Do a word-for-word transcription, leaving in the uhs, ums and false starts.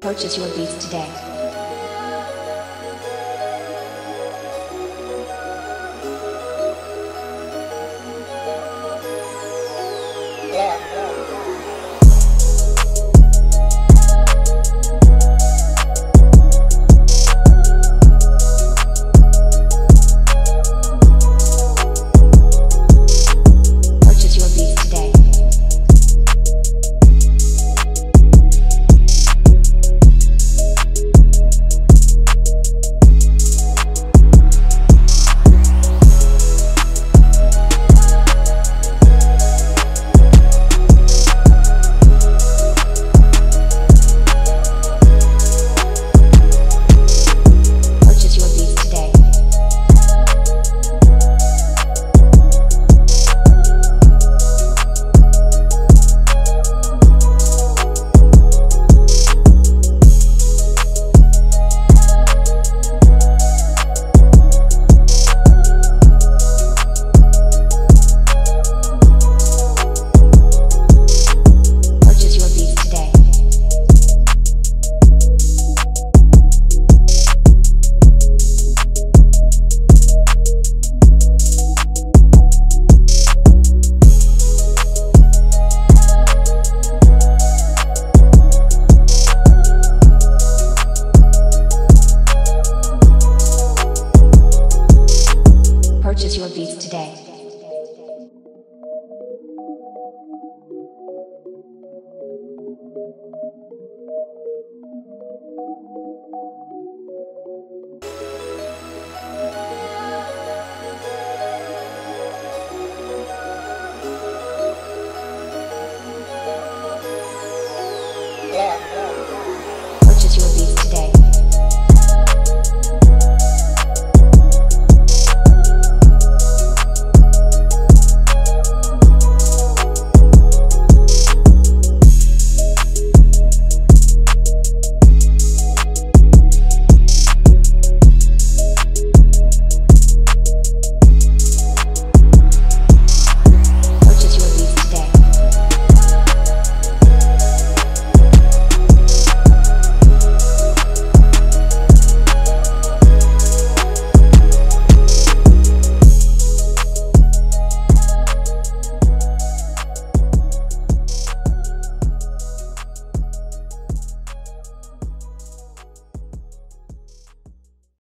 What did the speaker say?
Purchase your beats today. Purchase your beats today.